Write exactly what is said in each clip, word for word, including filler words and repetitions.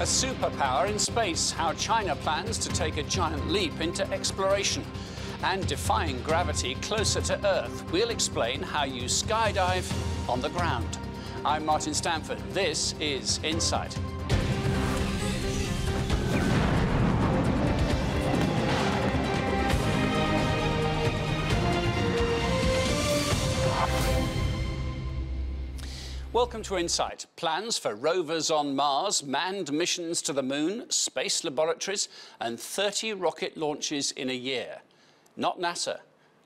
A superpower in space, how China plans to take a giant leap into exploration. And defying gravity closer to Earth, we'll explain how you skydive on the ground. I'm Martin Stanford. This is Insight. Welcome to Insight. Plans for rovers on Mars, manned missions to the moon, space laboratories, and thirty rocket launches in a year. Not NASA,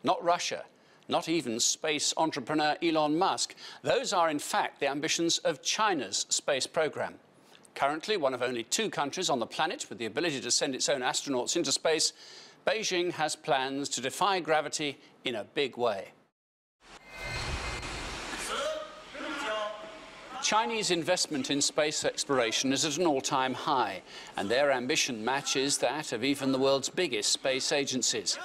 not Russia, not even space entrepreneur Elon Musk. Those are, in fact, the ambitions of China's space program. Currently, one of only two countries on the planet with the ability to send its own astronauts into space, Beijing has plans to defy gravity in a big way. Chinese investment in space exploration is at an all-time high, and their ambition matches that of even the world's biggest space agencies.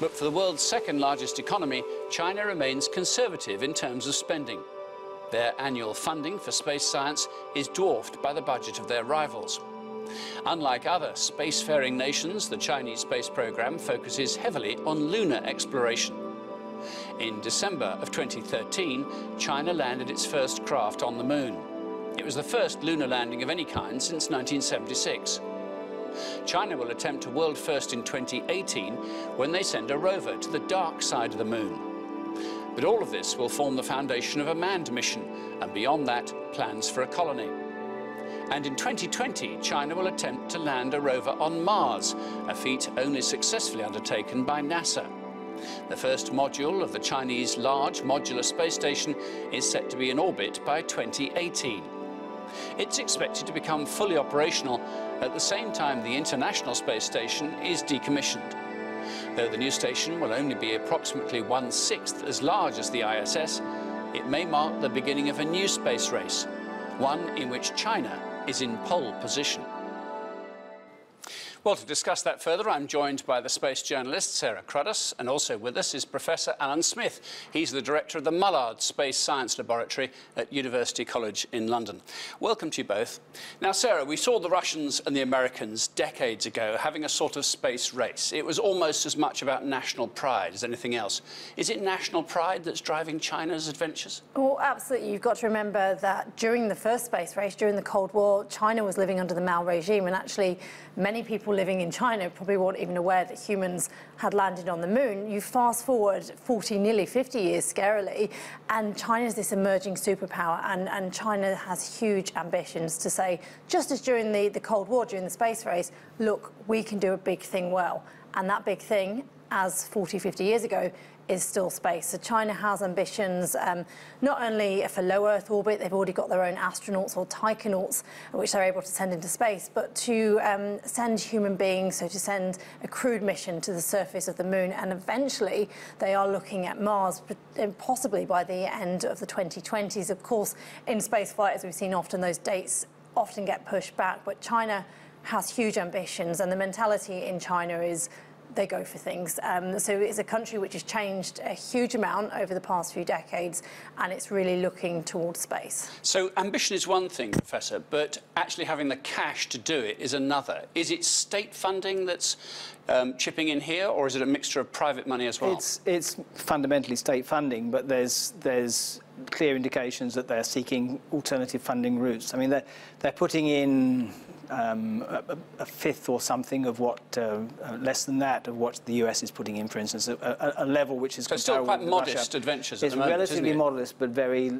But for the world's second largest economy, China remains conservative in terms of spending. Their annual funding for space science is dwarfed by the budget of their rivals. Unlike other spacefaring nations, the Chinese space program focuses heavily on lunar exploration. In December of twenty thirteen, China landed its first craft on the moon. It was the first lunar landing of any kind since nineteen seventy-six. China will attempt a world first in twenty eighteen when they send a rover to the dark side of the moon. But all of this will form the foundation of a manned mission, and beyond that, plans for a colony. And in twenty twenty, China will attempt to land a rover on Mars, a feat only successfully undertaken by NASA. The first module of the Chinese Large Modular Space Station is set to be in orbit by twenty eighteen. It's expected to become fully operational at the same time the International Space Station is decommissioned. Though the new station will only be approximately one-sixth as large as the I S S, it may mark the beginning of a new space race, one in which China is in pole position. Well, to discuss that further, I'm joined by the space journalist Sarah Cruddus, and also with us is Professor Alan Smith. He's the director of the Mullard Space Science Laboratory at University College in London. Welcome to you both. Now, Sarah, we saw the Russians and the Americans decades ago having a sort of space race. It was almost as much about national pride as anything else. Is it national pride that's driving China's adventures? Well, absolutely. You've got to remember that during the first space race, during the Cold War, China was living under the Mao regime, and actually many people living in China probably weren't even aware that humans had landed on the moon. You fast forward forty, nearly fifty years, scarily, and China's this emerging superpower, and, and China has huge ambitions to say, just as during the, the Cold War, during the space race, look, we can do a big thing well. And that big thing, as forty, fifty years ago, is still space. So China has ambitions um, not only for low Earth orbit, they've already got their own astronauts or taikonauts, which they're able to send into space, but to um, send human beings, so to send a crewed mission to the surface of the moon, and eventually they are looking at Mars, possibly by the end of the twenty twenties. Of course, in space flight, as we've seen often, those dates often get pushed back, but China has huge ambitions, and the mentality in China is they go for things. Um, so it's a country which has changed a huge amount over the past few decades, and it's really looking towards space. So ambition is one thing, Professor, but actually having the cash to do it is another. Is it state funding that's um, chipping in here, or is it a mixture of private money as well? It's, it's fundamentally state funding, but there's, there's clear indications that they're seeking alternative funding routes. I mean, they're, they're putting in Um, a, a fifth or something of what, uh, less than that, of what the U S is putting in, for instance, a, a, a level which is so still quite modest Russia. Adventures. It's at the moment, relatively isn't it? Modest, but very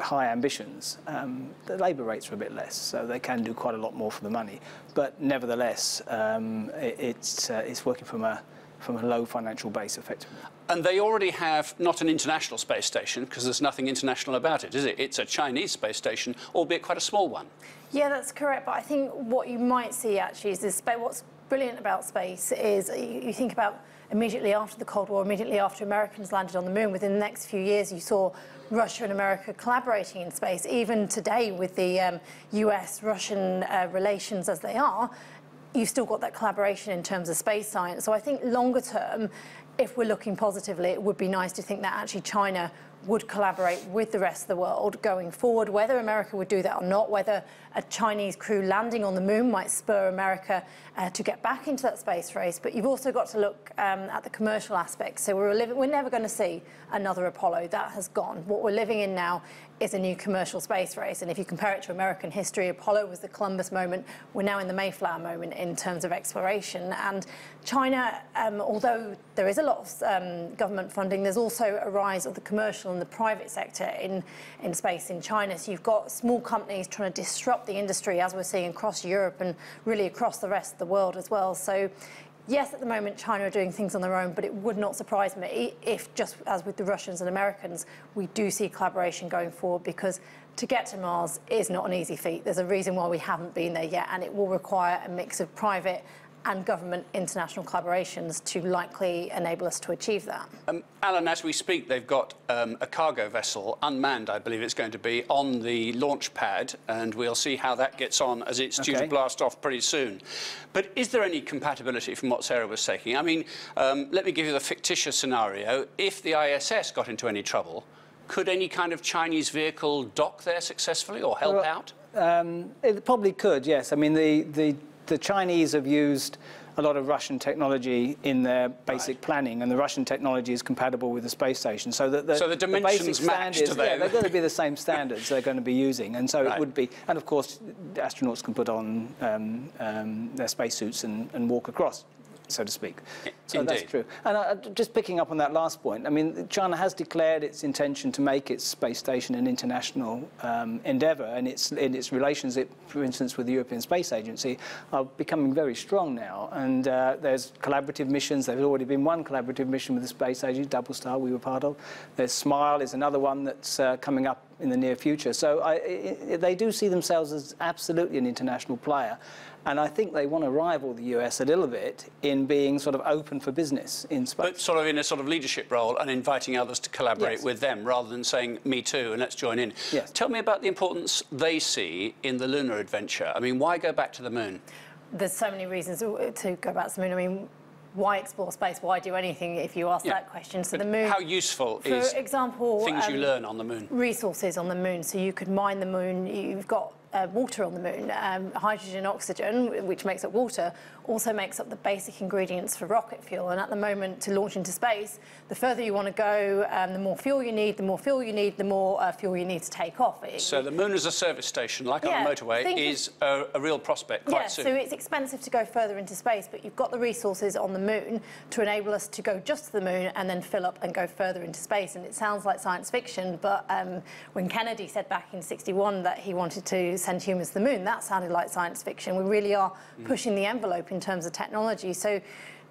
high ambitions. Um, the labour rates are a bit less, so they can do quite a lot more for the money. But nevertheless, um, it, it's uh, it's working from a from a low financial base, effectively. And they already have not an international space station, because there's nothing international about it, is it? It's a Chinese space station, albeit quite a small one. Yeah, that's correct. But I think what you might see, actually, is this, what's brilliant about space is you think about immediately after the Cold War, immediately after Americans landed on the moon, within the next few years, you saw Russia and America collaborating in space. Even today, with the um, U S Russian uh, relations as they are, you've still got that collaboration in terms of space science. So I think longer term, if we're looking positively, it would be nice to think that actually China would collaborate with the rest of the world going forward. Whether America would do that or not, whether a Chinese crew landing on the moon might spur America uh, to get back into that space race. But you've also got to look um, at the commercial aspects. So we're, living, we're never going to see another Apollo. That has gone. What we're living in now is a new commercial space race. And if you compare it to American history, Apollo was the Columbus moment. We're now in the Mayflower moment in terms of exploration. And China, um, although there is a lot of um, government funding, there's also a rise of the commercial and the private sector in, in space in China. So you've got small companies trying to disrupt the industry, as we're seeing across Europe and really across the rest of the world as well. So yes, at the moment, China are doing things on their own, but it would not surprise me if, just as with the Russians and Americans, we do see collaboration going forward, because to get to Mars is not an easy feat. There's a reason why we haven't been there yet, and it will require a mix of private and government international collaborations to likely enable us to achieve that. Um, Alan, as we speak, they've got um, a cargo vessel, unmanned, I believe it's going to be, on the launch pad, and we'll see how that gets on as it's okay. due to blast off pretty soon. But is there any compatibility from what Sarah was saying? I mean, um, let me give you the fictitious scenario. If the I S S got into any trouble, could any kind of Chinese vehicle dock there successfully or help well, out? Um, it probably could, yes. I mean, the, the The Chinese have used a lot of Russian technology in their basic right. planning, and the Russian technology is compatible with the space station. So that the, so the dimensions the match standards, to them. Yeah, they're going to be the same standards they're going to be using, and so right. it would be. And of course, the astronauts can put on um, um, their spacesuits and, and walk across, so to speak. So Indeed. That's true. And uh, just picking up on that last point, I mean, China has declared its intention to make its space station an international um, endeavour, and its, in its relations, it, for instance, with the European Space Agency, are becoming very strong now. And uh, there's collaborative missions. There's already been one collaborative mission with the Space Agency, Double Star, we were part of. There's SMILE is another one that's uh, coming up in the near future. So I, it, they do see themselves as absolutely an international player. And I think they want to rival the U S a little bit in being sort of open for business in space. But sort of in a sort of leadership role and inviting others to collaborate yes. with them rather than saying, me too, and let's join in. Yes. Tell me about the importance they see in the lunar adventure. I mean, why go back to the moon? There's so many reasons to go back to the moon. I mean, why explore space? Why do anything if you ask yeah. that question? So but the moon. How useful for is example, things um, you learn on the moon? Resources on the moon. So you could mine the moon. You've got Uh, water on the moon, um, hydrogen, oxygen, which makes up water, also makes up the basic ingredients for rocket fuel. And at the moment, to launch into space, the further you want to go, um, the more fuel you need, the more fuel you need, the more uh, fuel you need to take off. It, so the moon as a service station, like yeah, on the motorway, is a, a real prospect quite yeah, soon. So it's expensive to go further into space, but you've got the resources on the moon to enable us to go just to the moon and then fill up and go further into space. And it sounds like science fiction, but um, when Kennedy said back in sixty-one that he wanted to send humans to the moon, that sounded like science fiction. We really are mm. pushing the envelope in terms of technology. So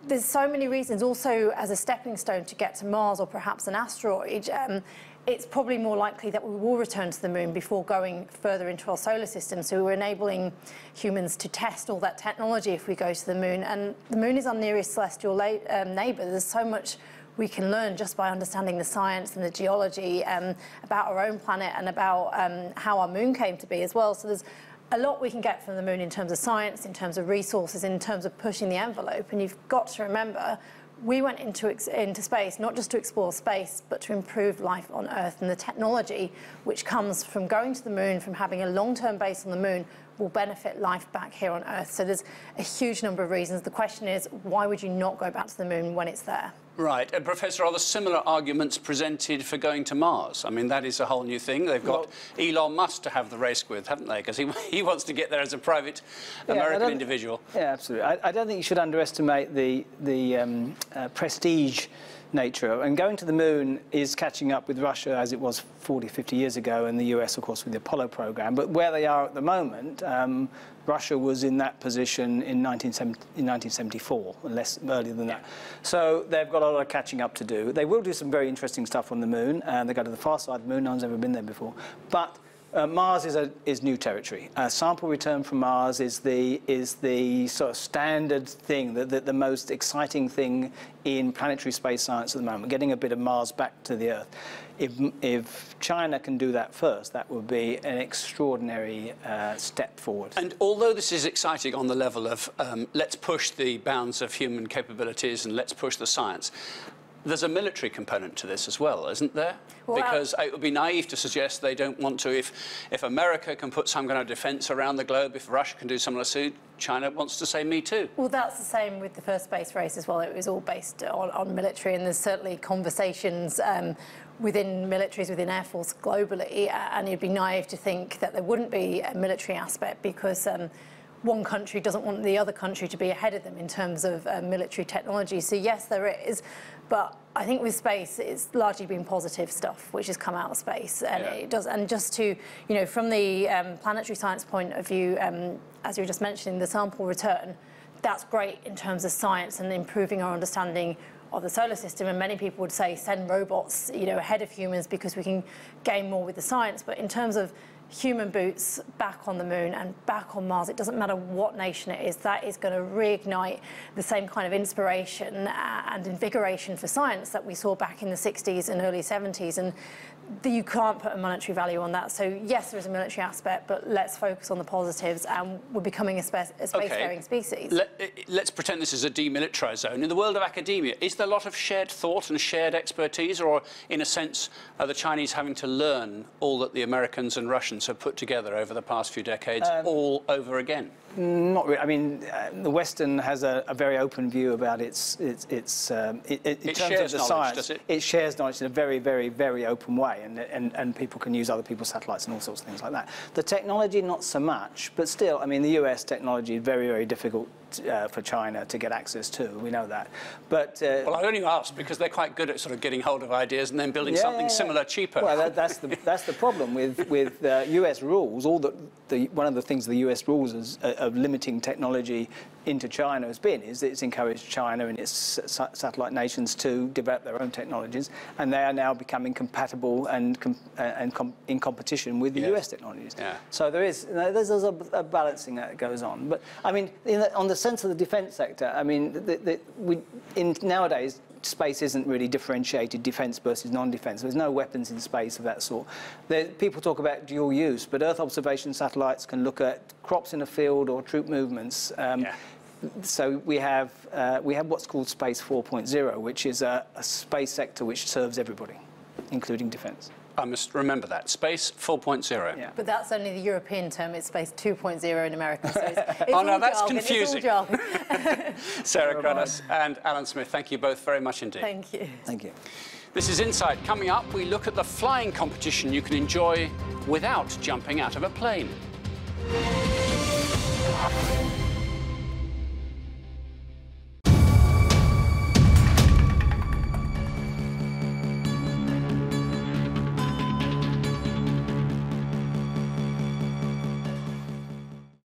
there's so many reasons. Also, as a stepping stone to get to Mars or perhaps an asteroid, um, it's probably more likely that we will return to the moon before going further into our solar system. So we're enabling humans to test all that technology if we go to the moon. And the moon is our nearest celestial um, neighbour. There's so much we can learn just by understanding the science and the geology um, about our own planet and about um, how our moon came to be as well. So there's a lot we can get from the moon in terms of science, in terms of resources, in terms of pushing the envelope. And you've got to remember, we went into, ex into space not just to explore space, but to improve life on Earth. And the technology which comes from going to the moon, from having a long-term base on the moon, will benefit life back here on Earth. So there's a huge number of reasons. The question is, why would you not go back to the moon when it's there? Right. Uh, Professor, are there similar arguments presented for going to Mars? I mean, that is a whole new thing. They've got well, Elon Musk to have the race with, haven't they? Because he, he wants to get there as a private yeah, American individual. Yeah, absolutely. I, I don't think you should underestimate the, the um, uh, prestige nature. And going to the moon is catching up with Russia as it was forty, fifty years ago, and the U S, of course, with the Apollo program. But where they are at the moment, um, Russia was in that position in, nineteen seventy, in nineteen seventy-four, less earlier than yeah. that. So they've got a lot of catching up to do. They will do some very interesting stuff on the moon, and they go to the far side of the moon. No one's ever been there before. But Uh, Mars is, a, is new territory. Uh, sample return from Mars is the, is the sort of standard thing, the, the, the most exciting thing in planetary space science at the moment, getting a bit of Mars back to the Earth. If, if China can do that first, that would be an extraordinary uh, step forward. And although this is exciting on the level of um, let's push the bounds of human capabilities and let's push the science, There's a military component to this as well, isn't there? Well, because it would be naive to suggest they don't want to. If, if America can put some kind of defence around the globe, if Russia can do something like that, China wants to say me too. Well, that's the same with the first space race as well. It was all based on, on military, and there's certainly conversations um, within militaries, within Air Force globally, and you'd be naive to think that there wouldn't be a military aspect, because um, one country doesn't want the other country to be ahead of them in terms of uh, military technology. So yes, there is, but I think with space, it's largely been positive stuff which has come out of space, and yeah. it does. And just to, you know, from the um, planetary science point of view, um, as you were just mentioning, the sample return, that's great in terms of science and improving our understanding of the solar system. And many people would say send robots, you know, ahead of humans, because we can gain more with the science. But in terms of human boots back on the moon and back on Mars, it doesn't matter what nation it is, that is going to reignite the same kind of inspiration and invigoration for science that we saw back in the sixties and early seventies, and you can't put a monetary value on that. So yes, there is a military aspect, but let's focus on the positives, and we're becoming a, spa a space-faring okay. species. Let, let's pretend this is a demilitarized zone. In the world of academia, is there a lot of shared thought and shared expertise, or in a sense are the Chinese having to learn all that the Americans and Russians have put together over the past few decades um, all over again? Not really. I mean, uh, the Western has a, a very open view about its its its um, it, it, in it terms of the science. Does it? It shares knowledge in a very, very, very open way, and and and people can use other people's satellites and all sorts of things like that. The technology, not so much, but still, I mean, the U S technology is very, very difficult Uh, for China to get access to. We know that. But uh, well, I only ask because they're quite good at sort of getting hold of ideas and then building yeah, something yeah, yeah. similar cheaper. Well, that, that's the that's the problem with with uh, U S rules. All the, the one of the things the U S rules is, uh, of limiting technology into China has been is that it's encouraged China and its sa satellite nations to develop their own technologies, and they are now becoming compatible and com uh, and com in competition with the yes. U S technologies. Yeah. So there is you know, there's, there's a, a balancing that goes on. But I mean, in the, on the sense of the defence sector, I mean, the, the, we, in, nowadays space isn't really differentiated defence versus non-defence. There's no weapons in space of that sort. There, people talk about dual use, but Earth observation satellites can look at crops in a field or troop movements. Um, yeah. So we have uh, we have what's called Space four point oh, which is a, a space sector which serves everybody, including defence. I must remember that. Space four point oh. Yeah. But that's only the European term. It's Space two point oh in America. So it's, it's oh, no, that's jargon. Confusing. It's all Sarah Cruddus and Alan Smith, thank you both very much indeed. Thank you. Thank you. This is Inside. Coming up, we look at the flying competition you can enjoy without jumping out of a plane.